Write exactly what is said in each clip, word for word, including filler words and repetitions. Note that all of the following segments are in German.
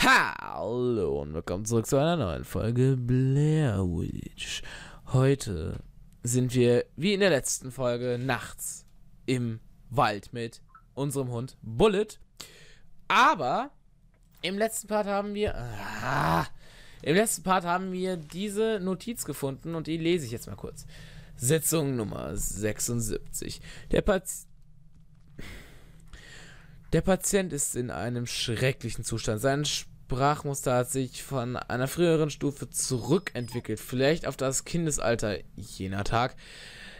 Hallo und willkommen zurück zu einer neuen Folge Blair Witch. Heute sind wir, wie in der letzten Folge, nachts im Wald mit unserem Hund Bullet. Aber im letzten Part haben wir... Ah, Im letzten Part haben wir diese Notiz gefunden und die lese ich jetzt mal kurz. Sitzung Nummer sechsundsiebzig. Der, Paz- Der Patient ist in einem schrecklichen Zustand. Sein Sprachmuster hat sich von einer früheren Stufe zurückentwickelt, vielleicht auf das Kindesalter jener Tag.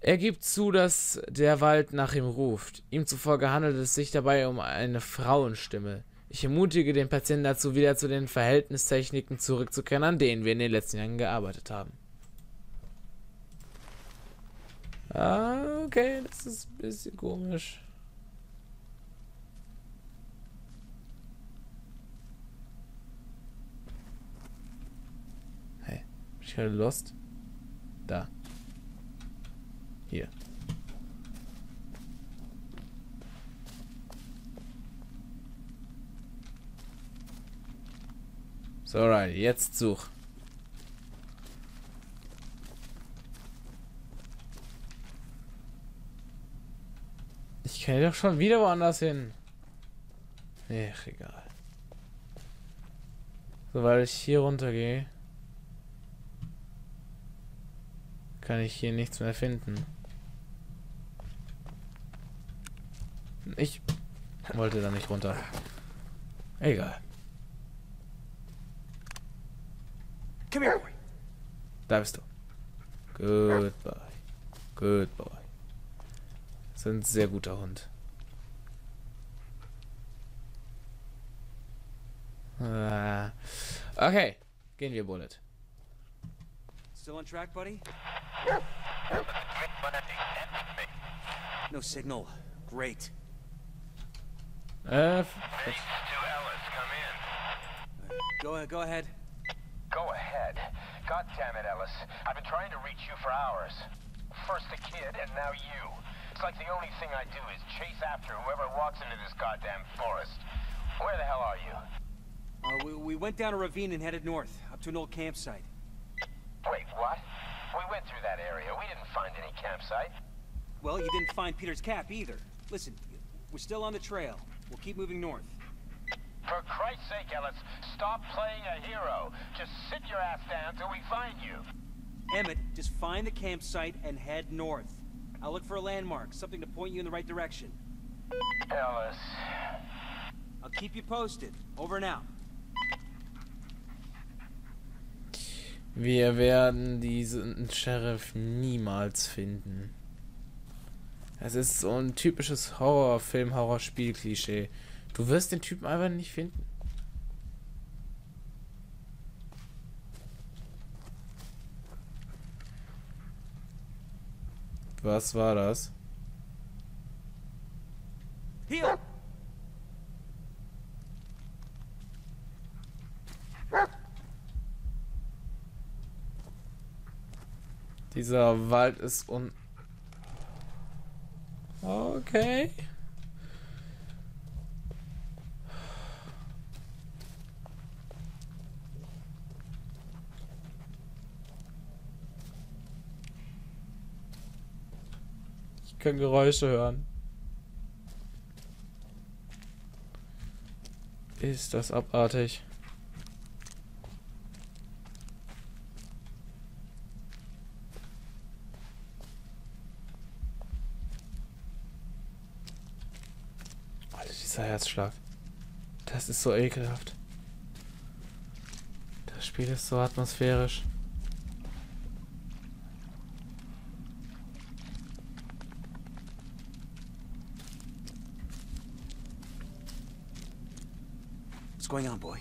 Er gibt zu, dass der Wald nach ihm ruft. Ihm zufolge handelt es sich dabei um eine Frauenstimme. Ich ermutige den Patienten dazu, wieder zu den Verhältnistechniken zurückzukehren, an denen wir in den letzten Jahren gearbeitet haben. Ah, okay, das ist ein bisschen komisch. Hey, bin ich gerade lost? Da. Hier. So, right, jetzt such. Ich kann doch schon wieder woanders hin. Ach, egal. Sobald ich hier runter gehe, kann ich hier nichts mehr finden. Ich wollte da nicht runter. Egal. Komm her. Da bist du. Goodbye. Goodbye. Das ist ein sehr guter Hund. Ah. Okay. Gehen wir, Bullet. Still on track, buddy? No signal. Great. Äh. Thanks to Alice, come in. Go, go ahead. Go ahead. God damn it, Ellis. I've been trying to reach you for hours. First the kid, and now you. It's like the only thing I do is chase after whoever walks into this goddamn forest. Where the hell are you? Uh, we, we went down a ravine and headed north, up to an old campsite. Wait, what? We went through that area. We didn't find any campsite. Well, you didn't find Peter's cap either. Listen, we're still on the trail. We'll keep moving north. For Christ's sake, Ellis, stop playing a hero. Just sit your ass down till we find you. Emmett, just find the campsite and head north. I'll look for a landmark, something to point you in the right direction. Ellis. I'll keep you posted. Over and out. Wir werden diesen Sheriff niemals finden. Es ist so ein typisches Horrorfilm, Horrorspiel-Klischee. Du wirst den Typen einfach nicht finden. Was war das? Hier! Dieser Wald ist un... Okay. Können Geräusche hören. Ist das abartig? Alter, dieser Herzschlag. Das ist so ekelhaft. Das Spiel ist so atmosphärisch. What's going on, boy?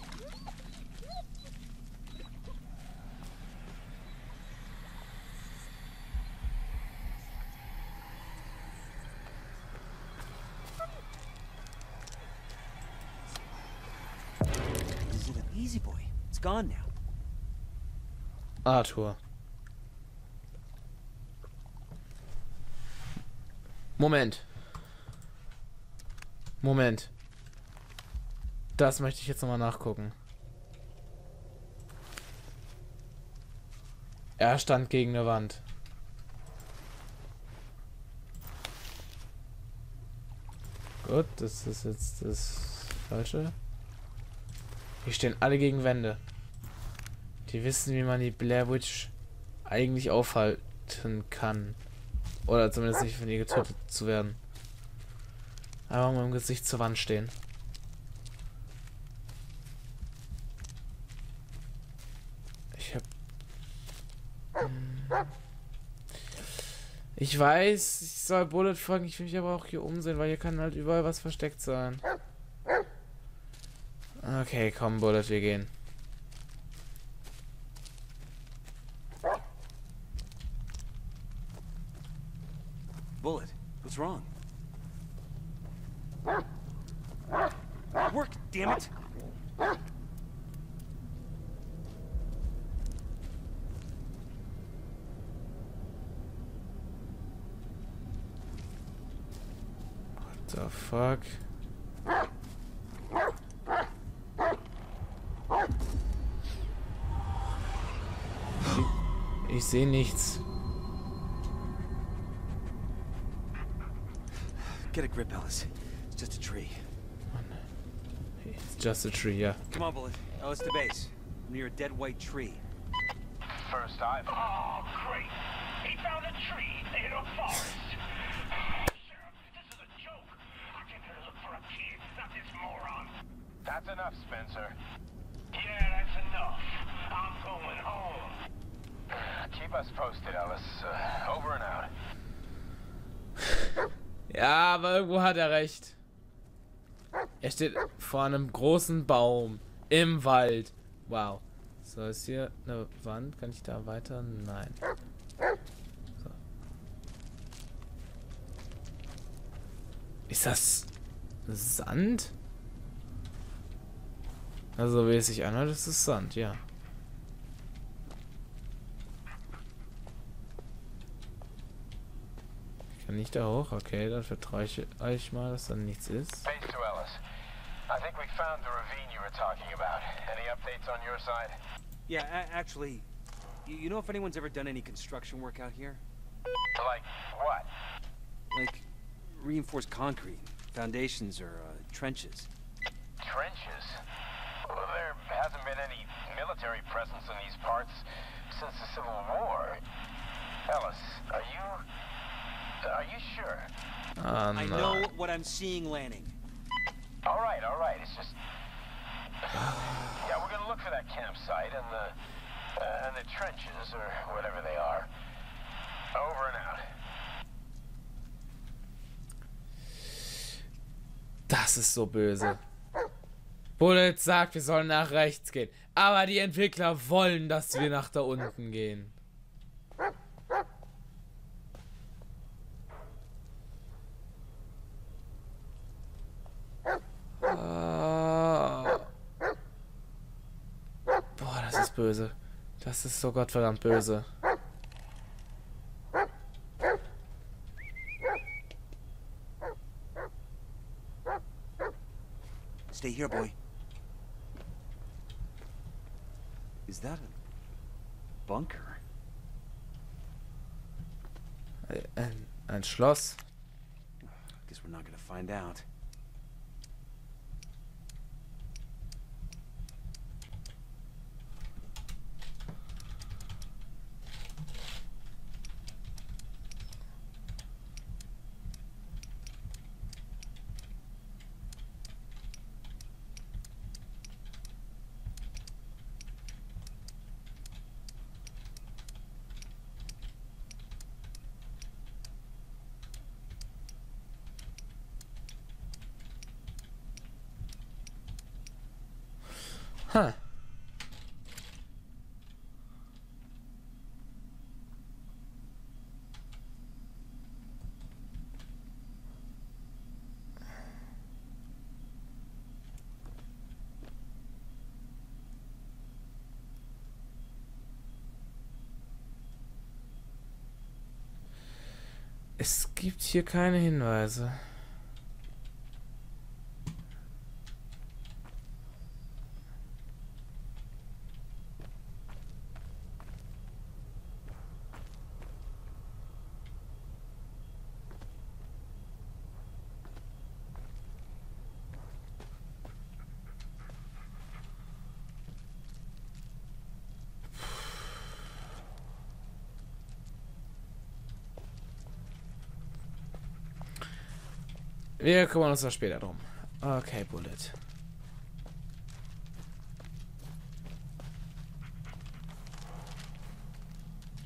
Easy, boy. It's gone now. Arthur. Moment. Moment. Das möchte ich jetzt nochmal nachgucken. Er stand gegen eine Wand. Gut, das ist jetzt das Falsche. Hier stehen alle gegen Wände. Die wissen, wie man die Blair Witch eigentlich aufhalten kann. Oder zumindest nicht, von ihr getötet zu werden. Einfach mal im Gesicht zur Wand stehen. Ich hab... Ich weiß, ich soll Bullet folgen, ich will mich aber auch hier umsehen, weil hier kann halt überall was versteckt sein. Okay, komm Bullet, wir gehen. Bullet, what's wrong? Work, damn it! What the fuck? Ich sehe nichts. Get a grip, Alice. It's just a tree. It's just a tree, yeah. Come on, Bullet. Ellis to base. I'm near a dead white tree. First dive. Oh, great! He found a tree in a forest. Sheriff, this is a joke. I came here to look for a kid, not this moron. That's enough, Spencer. Yeah, that's enough. I'm going home. Keep us posted, Alice. Uh, over and out. Ja, aber irgendwo hat er recht. Er steht vor einem großen Baum im Wald. Wow. So, ist hier eine Wand? Kann ich da weiter? Nein. So. Ist das Sand? Also, wie es sich anhört, ist es Sand, ja. Ich kann nicht da hoch, okay, dann vertraue ich euch mal, dass dann nichts ist. Base to Ellis. I think we found the ravine you were talking about. Any updates on your side? Yeah, actually, you know if anyone's ever done any construction work out here? Like what? Like reinforced concrete, foundations or uh, trenches. Trenches? Well, there hasn't been any military presence in these parts since the Civil War. Ellis, are you... Are you sure? Uh, no. I know what I'm seeing landing. All right, all right. It's just yeah, we're gonna look for that campsite and the uh, and the trenches or whatever they are. Over and out. Das ist so böse. Bullet sagt, wir sollen nach rechts gehen, aber die Entwickler wollen, dass wir nach da unten gehen. Böse. Das ist so gottverdammt böse. Stay here, boy. Is that a bunker? Ein, ein Schloss. I guess we're not gonna find out. Es gibt hier keine Hinweise. Wir kümmern uns da später drum. Okay, Bullet.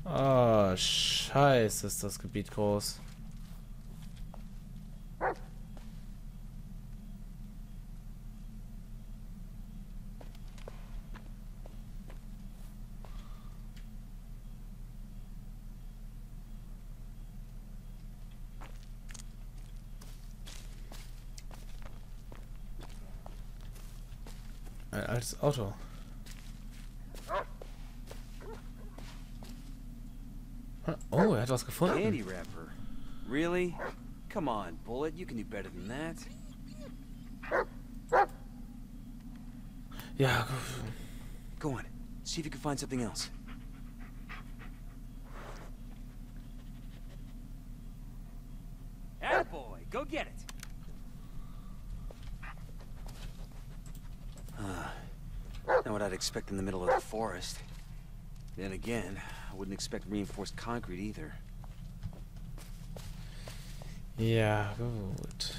Oh, scheiße, ist das Gebiet groß. Ein altes Auto. Oh, er hat was gefunden. Candy wrapper. Really? Come on, Bullet, you can do better than that. Ja, go on. See if you can find something else. That boy, go get it. Not what I'd expect in the middle of the forest. Then again, I wouldn't expect reinforced concrete either. Ja, gut.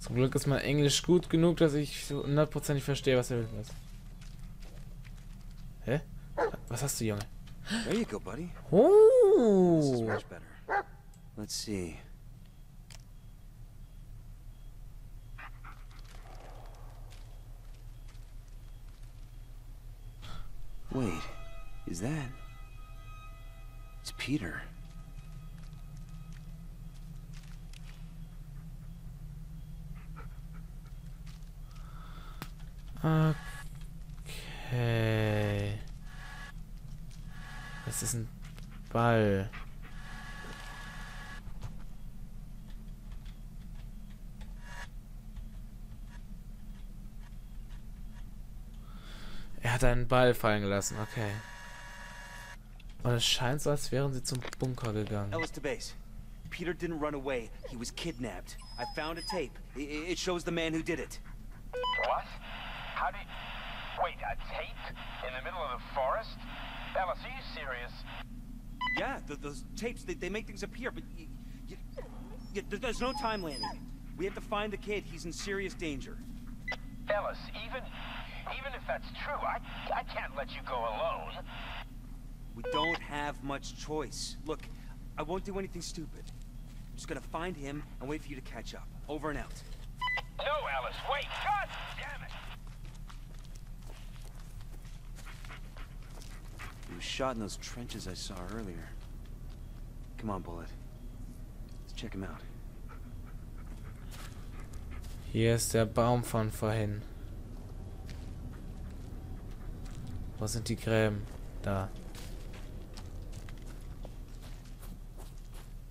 Zum Glück ist mein Englisch gut genug, dass ich so hundertprozentig verstehe, was er will. Hä? Was hast du, Junge? There you go, buddy. Oh. This is much better. Let's see. Wait, is that? It's Peter. Okay. Das ist ein Ball. Er hat einen Ball fallen gelassen, okay. Und es scheint so, als wären sie zum Bunker gegangen. Ellis to base. Peter didn't run away. He was kidnapped. I found a tape. It shows the man who did it. What? How did... Wait, a tape? In the middle of the forest? Ellis, are you serious? Yeah, the, those tapes, they, they make things appear, but... You, you, you, there's no time landing. We have to find the kid. He's in serious danger. Ellis, even... Even if that's true, I, I can't let you go alone. We don't have much choice. Look, I won't do anything stupid. I'm just gonna find him and wait for you to catch up. Over and out. No, Alice, wait! God damn it! He was shot in those trenches I saw earlier. Come on, Bullet. Let's check him out. Hier ist der Baum von vorhin. Wo sind die Gräben? Da.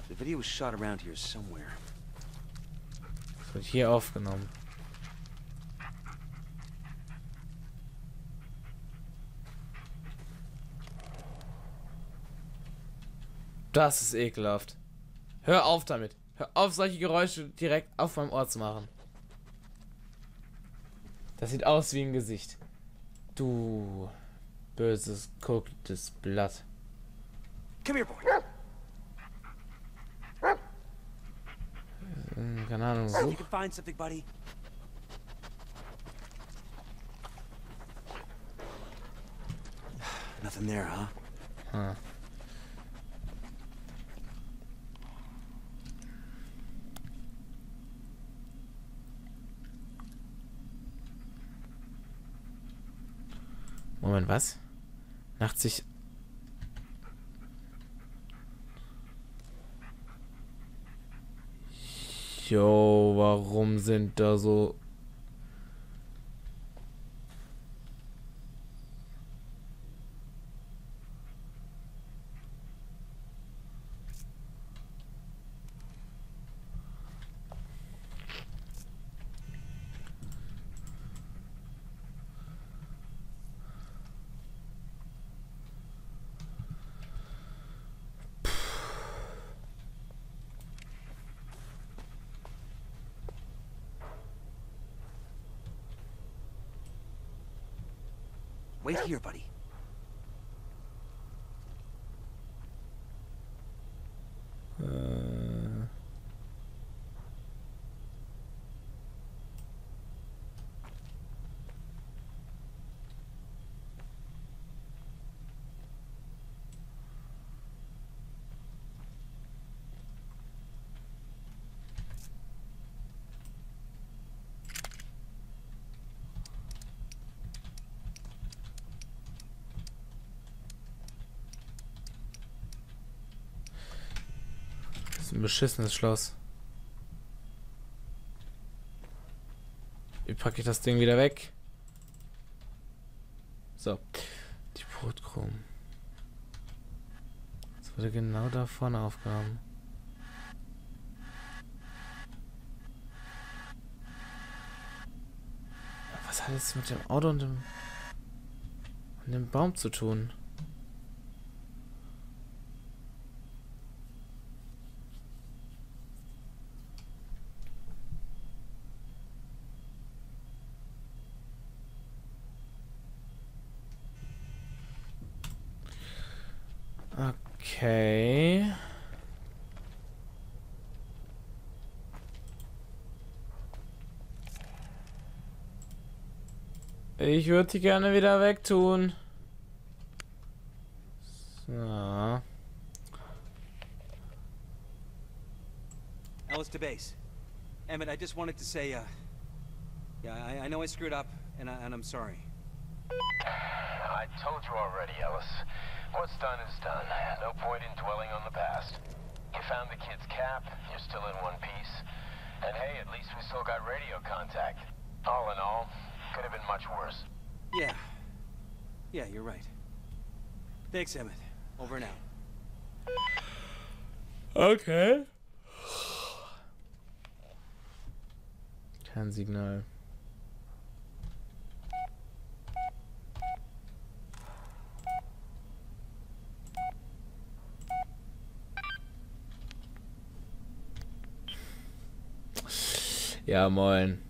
The video was shot around here somewhere. Das wird hier aufgenommen. Das ist ekelhaft. Hör auf damit. Hör auf, solche Geräusche direkt auf meinem Ohr zu machen. Das sieht aus wie ein Gesicht. Du... Böses gucktes Blatt. Come here, boy. Keine Ahnung. So. You can find something, buddy. Nothing there, huh? Huh. Moment, was? achtzig. Jo, warum sind da so... Wait here, buddy. Uh. Ein beschissenes Schloss. Wie packe ich das Ding wieder weg? So. Die Brotkrumen. Das wurde genau da vorne aufgehoben. Was hat es mit dem Auto und dem, und dem Baum zu tun? Okay. Ich würde die gerne wieder wegtun. So. Alice to base. Emmett, I just wanted to say, uh, yeah, I, I know I screwed up, and, I, and I'm sorry. I told you already, Alice. What's done is done. No point in dwelling on the past. You found the kid's cap, you're still in one piece. And hey, at least we still got radio contact. All in all, could have been much worse. Yeah. Yeah, you're right. Thanks, Emmett. Over and out. Okay. Kein Signal. Ja, moin.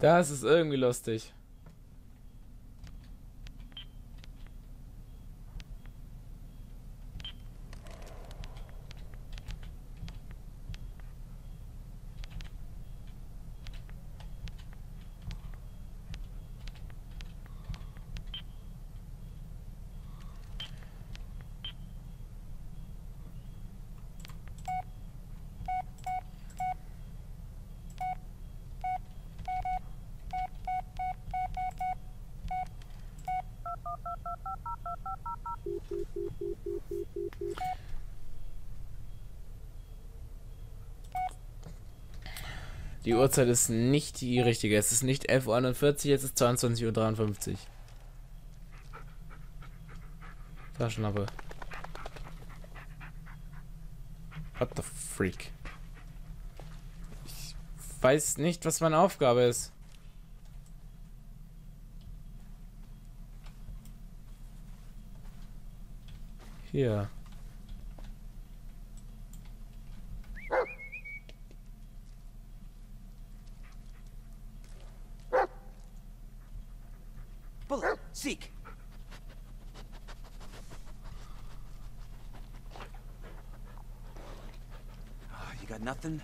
Das ist irgendwie lustig. Die Uhrzeit ist nicht die richtige. Es ist nicht elf Uhr einundvierzig, jetzt ist zweiundzwanzig Uhr dreiundfünfzig. Taschenlampe. What the freak? Ich weiß nicht, was meine Aufgabe ist. Hier. Seek. Oh, you got nothing?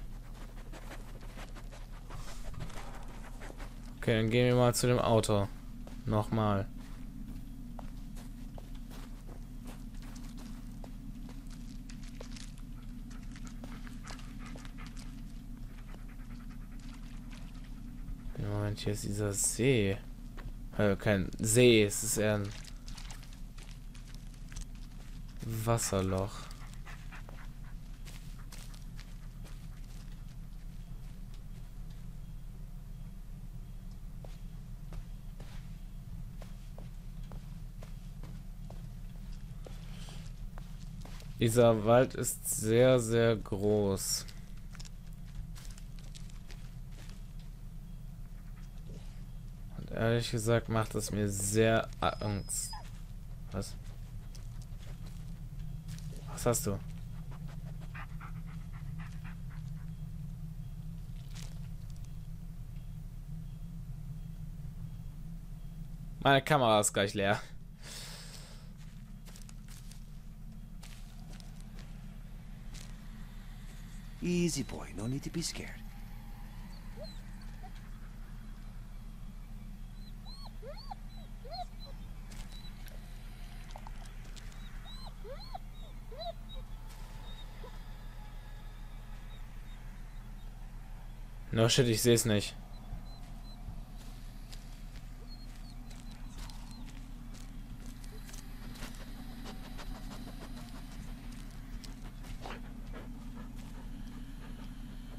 Okay, dann gehen wir mal zu dem Auto. Nochmal. Moment, hier ist dieser See. Also kein See, es ist eher ein Wasserloch. Dieser Wald ist sehr, sehr groß. Ehrlich gesagt macht es mir sehr Angst. Was? Was hast du? Meine Kamera ist gleich leer. Easy boy, no need to be scared. No shit, ich sehe es nicht.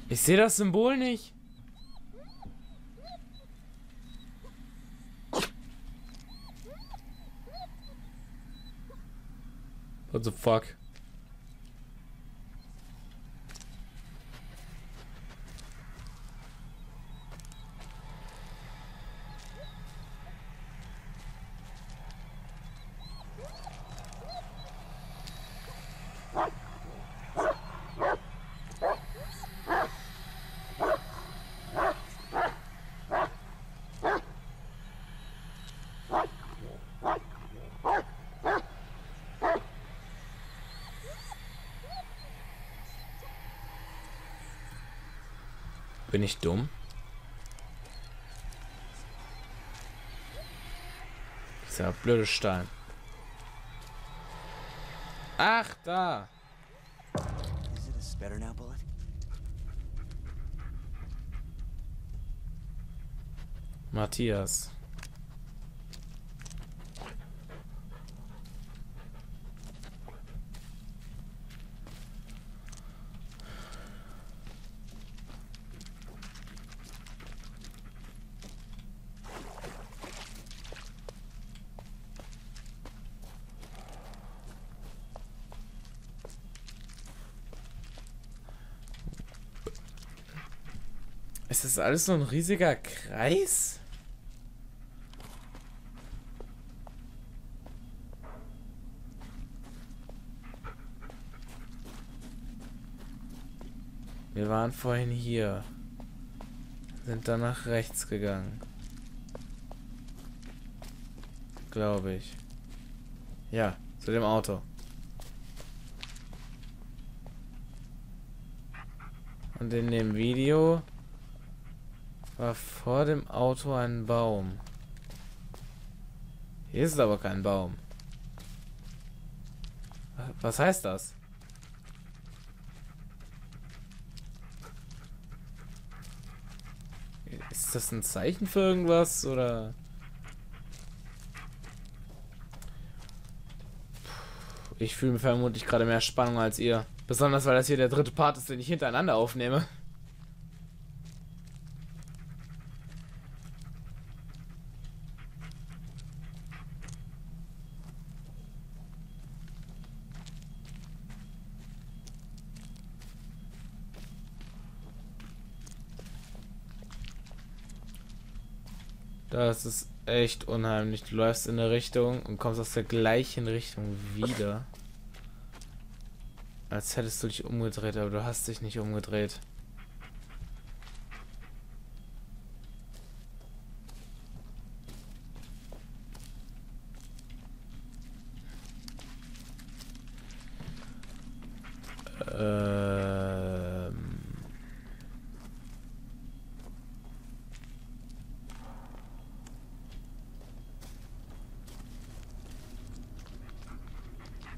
Ich sehe das Symbol nicht. What the fuck? Bin ich dumm? Dieser blöde Stein. Ach, da! Ist das besser, Bullet? Matthias. Ist das alles so ein riesiger Kreis? Wir waren vorhin hier. Sind dann nach rechts gegangen. Glaube ich. Ja, zu dem Auto. Und in dem Video war vor dem Auto ein Baum. Hier ist aber kein Baum. Was heißt das? Ist das ein Zeichen für irgendwas oder? Ich fühle vermutlich gerade mehr Spannung als ihr. Besonders weil das hier der dritte Part ist, den ich hintereinander aufnehme. Das ist echt unheimlich. Du läufst in eine Richtung und kommst aus der gleichen Richtung wieder. Als hättest du dich umgedreht, aber du hast dich nicht umgedreht.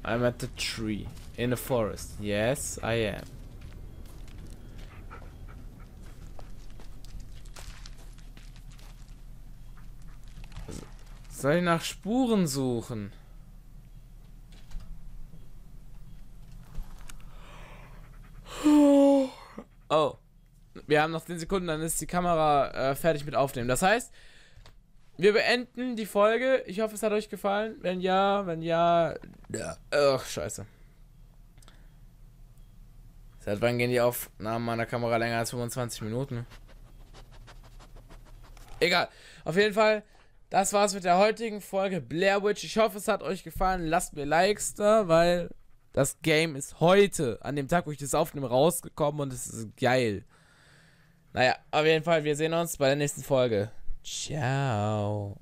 I'm at the tree, in the forest. Yes, I am. Soll ich nach Spuren suchen? Oh, wir haben noch zehn Sekunden, dann ist die Kamera äh, fertig mit Aufnehmen. Das heißt, wir beenden die Folge. Ich hoffe, es hat euch gefallen. Wenn ja, wenn ja... ja. Ach, scheiße. Seit wann gehen die Aufnahmen meiner Kamera länger als fünfundzwanzig Minuten? Egal. Auf jeden Fall, das war's mit der heutigen Folge Blair Witch. Ich hoffe, es hat euch gefallen. Lasst mir Likes da, weil das Game ist heute, an dem Tag, wo ich das aufnehme, rausgekommen und es ist geil. Naja, auf jeden Fall, wir sehen uns bei der nächsten Folge. Ciao.